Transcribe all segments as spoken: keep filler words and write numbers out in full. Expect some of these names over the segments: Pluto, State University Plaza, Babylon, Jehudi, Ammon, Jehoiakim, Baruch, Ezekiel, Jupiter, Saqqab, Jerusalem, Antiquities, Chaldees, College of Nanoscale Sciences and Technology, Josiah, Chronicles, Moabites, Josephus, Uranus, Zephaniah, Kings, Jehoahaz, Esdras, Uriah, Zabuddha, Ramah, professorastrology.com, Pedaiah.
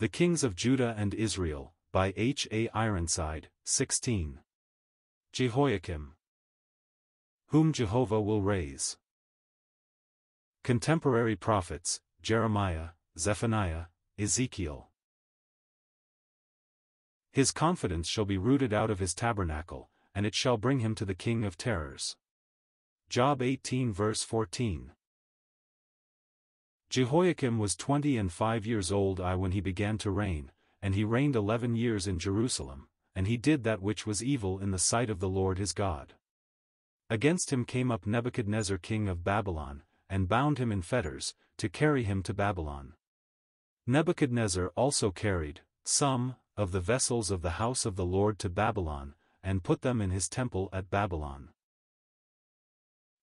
The Kings of Judah and Israel, by H A Ironside, sixteen. Jehoiakim, whom Jehovah will raise. Contemporary prophets, Jeremiah, Zephaniah, Ezekiel. His confidence shall be rooted out of his tabernacle, and it shall bring him to the King of terrors. Job eighteen verse fourteen. Jehoiakim was twenty and five years old I when he began to reign, and he reigned eleven years in Jerusalem, and he did that which was evil in the sight of the Lord his God. Against him came up Nebuchadnezzar king of Babylon, and bound him in fetters, to carry him to Babylon. Nebuchadnezzar also carried some of the vessels of the house of the Lord to Babylon, and put them in his temple at Babylon.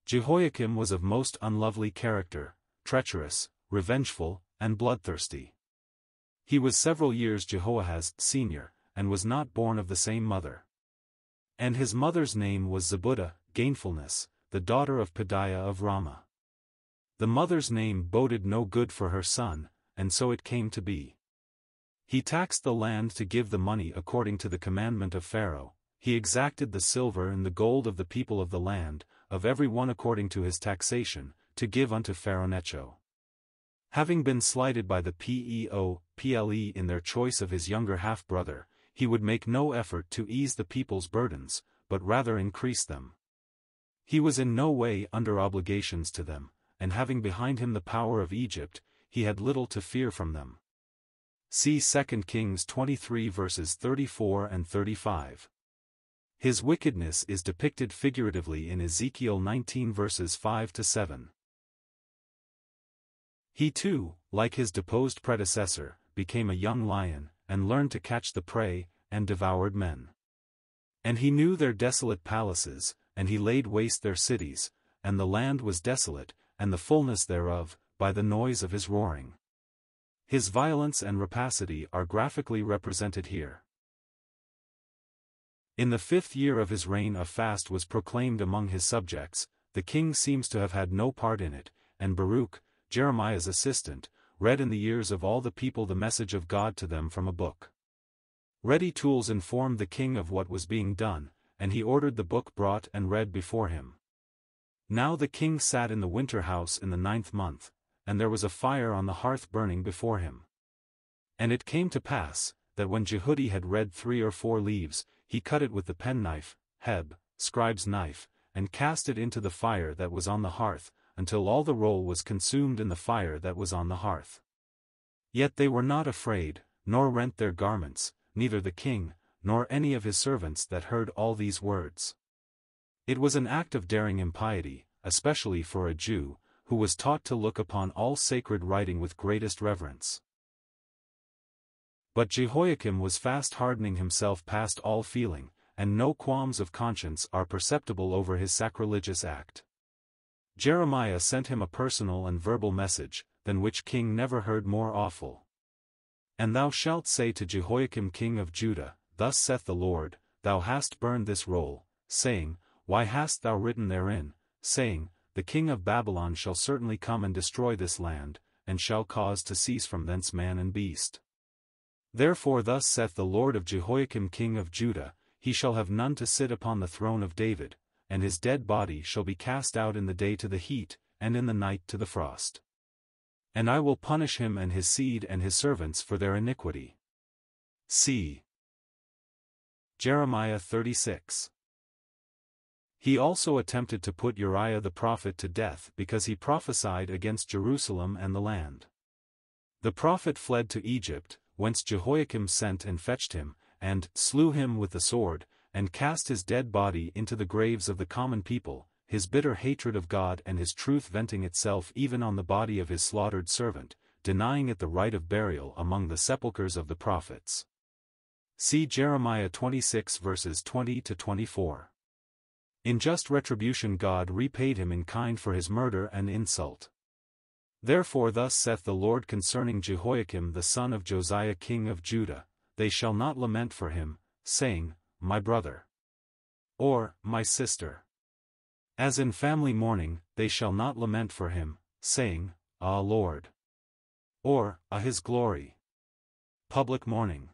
Jehoiakim was of most unlovely character, treacherous, revengeful, and bloodthirsty. He was several years Jehoahaz senior, and was not born of the same mother. And his mother's name was Zabuddha, gainfulness, the daughter of Pedaiah of Ramah. The mother's name boded no good for her son, and so it came to be. He taxed the land to give the money according to the commandment of Pharaoh, he exacted the silver and the gold of the people of the land, of every one according to his taxation, to give unto Pharaoh Necho. Having been slighted by the P E O P L E in their choice of his younger half-brother, he would make no effort to ease the people's burdens, but rather increase them. He was in no way under obligations to them, and having behind him the power of Egypt, he had little to fear from them. See Second Kings twenty-three verses thirty-four and thirty-five. His wickedness is depicted figuratively in Ezekiel nineteen verses five to seven. He too, like his deposed predecessor, became a young lion, and learned to catch the prey, and devoured men. And he knew their desolate palaces, and he laid waste their cities, and the land was desolate, and the fullness thereof, by the noise of his roaring. His violence and rapacity are graphically represented here. In the fifth year of his reign a fast was proclaimed among his subjects, the king seems to have had no part in it, and Baruch, Jeremiah's assistant, read in the ears of all the people the message of God to them from a book. Ready tools informed the king of what was being done, and he ordered the book brought and read before him. Now the king sat in the winter house in the ninth month, and there was a fire on the hearth burning before him. And it came to pass, that when Jehudi had read three or four leaves, he cut it with the penknife, Heb, scribe's knife, and cast it into the fire that was on the hearth, until all the roll was consumed in the fire that was on the hearth. Yet they were not afraid, nor rent their garments, neither the king, nor any of his servants that heard all these words. It was an act of daring impiety, especially for a Jew, who was taught to look upon all sacred writing with greatest reverence. But Jehoiakim was fast hardening himself past all feeling, and no qualms of conscience are perceptible over his sacrilegious act. Jeremiah sent him a personal and verbal message, than which king never heard more awful. And thou shalt say to Jehoiakim king of Judah, Thus saith the Lord, Thou hast burned this roll, saying, Why hast thou written therein, saying, The king of Babylon shall certainly come and destroy this land, and shall cause to cease from thence man and beast. Therefore thus saith the Lord of Jehoiakim king of Judah, He shall have none to sit upon the throne of David, and his dead body shall be cast out in the day to the heat, and in the night to the frost. And I will punish him and his seed and his servants for their iniquity. See Jeremiah thirty-six. He also attempted to put Uriah the prophet to death because he prophesied against Jerusalem and the land. The prophet fled to Egypt, whence Jehoiakim sent and fetched him, and slew him with the sword, and cast his dead body into the graves of the common people, his bitter hatred of God and his truth venting itself even on the body of his slaughtered servant, denying it the right of burial among the sepulchres of the prophets. See Jeremiah twenty-six verses twenty to twenty-four. In just retribution God repaid him in kind for his murder and insult. Therefore thus saith the Lord concerning Jehoiakim the son of Josiah king of Judah, They shall not lament for him, saying, My brother, or my sister. As in family mourning, they shall not lament for him, saying, Ah Lord, or Ah his glory. public mourning.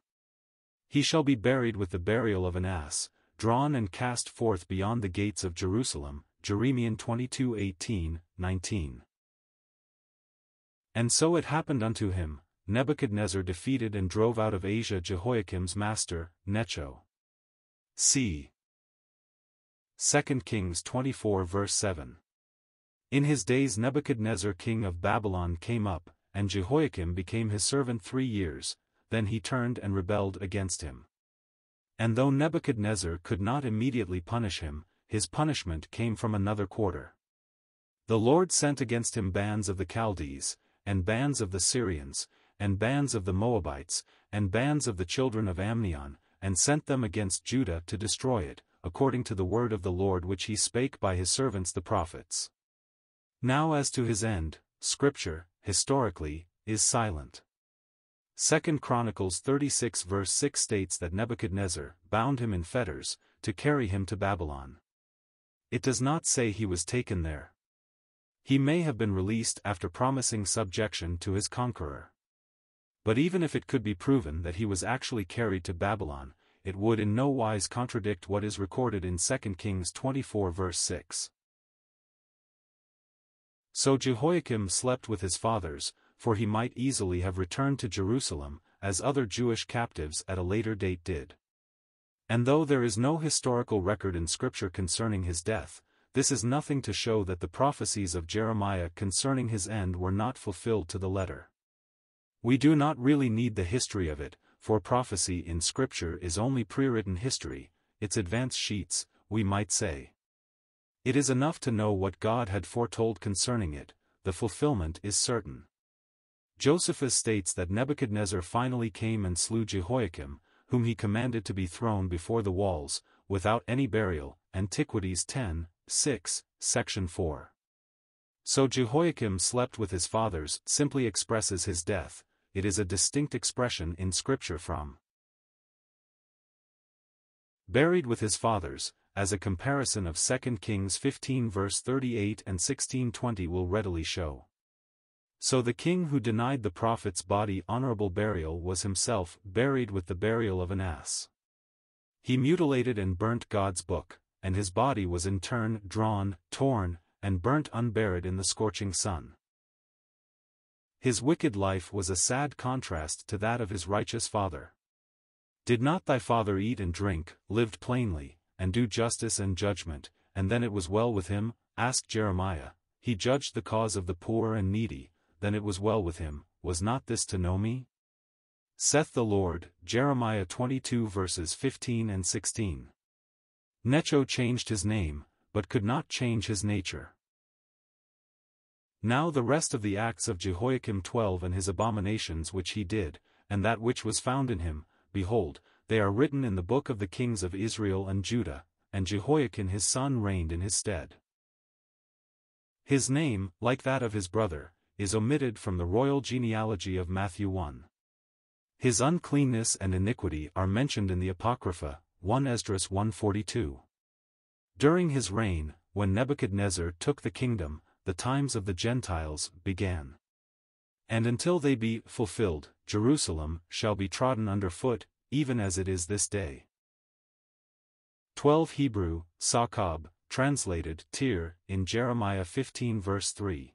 He shall be buried with the burial of an ass, drawn and cast forth beyond the gates of Jerusalem. Jeremiah twenty-two eighteen nineteen. And so it happened unto him, Nebuchadnezzar defeated and drove out of Asia Jehoiakim's master, Necho. C. Second Kings twenty-four verse seven. In his days Nebuchadnezzar king of Babylon came up, and Jehoiakim became his servant three years, then he turned and rebelled against him. And though Nebuchadnezzar could not immediately punish him, his punishment came from another quarter. The Lord sent against him bands of the Chaldees, and bands of the Syrians, and bands of the Moabites, and bands of the children of Ammon, and sent them against Judah to destroy it, according to the word of the Lord which he spake by his servants the prophets. Now as to his end, Scripture, historically, is silent. Second Chronicles thirty-six verse six states that Nebuchadnezzar bound him in fetters, to carry him to Babylon. It does not say he was taken there. He may have been released after promising subjection to his conqueror. But even if it could be proven that he was actually carried to Babylon, it would in no wise contradict what is recorded in Second Kings twenty-four verse six. So Jehoiakim slept with his fathers, for he might easily have returned to Jerusalem, as other Jewish captives at a later date did. And though there is no historical record in Scripture concerning his death, this is nothing to show that the prophecies of Jeremiah concerning his end were not fulfilled to the letter. We do not really need the history of it, for prophecy in Scripture is only pre-written history, its advance sheets, we might say. It is enough to know what God had foretold concerning it, the fulfillment is certain. Josephus states that Nebuchadnezzar finally came and slew Jehoiakim, whom he commanded to be thrown before the walls, without any burial, Antiquities ten, six, section four. So Jehoiakim slept with his fathers simply expresses his death, it is a distinct expression in Scripture from buried with his fathers, as a comparison of Second Kings fifteen verse thirty-eight and sixteen twenty will readily show. So the king who denied the prophet's body honorable burial was himself buried with the burial of an ass. He mutilated and burnt God's book, and his body was in turn drawn, torn, and burnt unburied in the scorching sun. His wicked life was a sad contrast to that of his righteous father. Did not thy father eat and drink, lived plainly, and do justice and judgment, and then it was well with him? Asked Jeremiah, he judged the cause of the poor and needy, then it was well with him, was not this to know me? Saith the Lord, Jeremiah twenty-two verses fifteen and sixteen. Necho changed his name, but could not change his nature. Now the rest of the acts of Jehoiakim twelve and his abominations which he did, and that which was found in him, behold, they are written in the book of the kings of Israel and Judah, and Jehoiakim his son reigned in his stead. His name, like that of his brother, is omitted from the royal genealogy of Matthew one. His uncleanness and iniquity are mentioned in the Apocrypha, First Esdras one forty-two. During his reign, when Nebuchadnezzar took the kingdom, the times of the Gentiles began. And until they be fulfilled, Jerusalem shall be trodden under foot, even as it is this day. twelve Hebrew, Saqqab, translated Tyr, in Jeremiah fifteen verse three.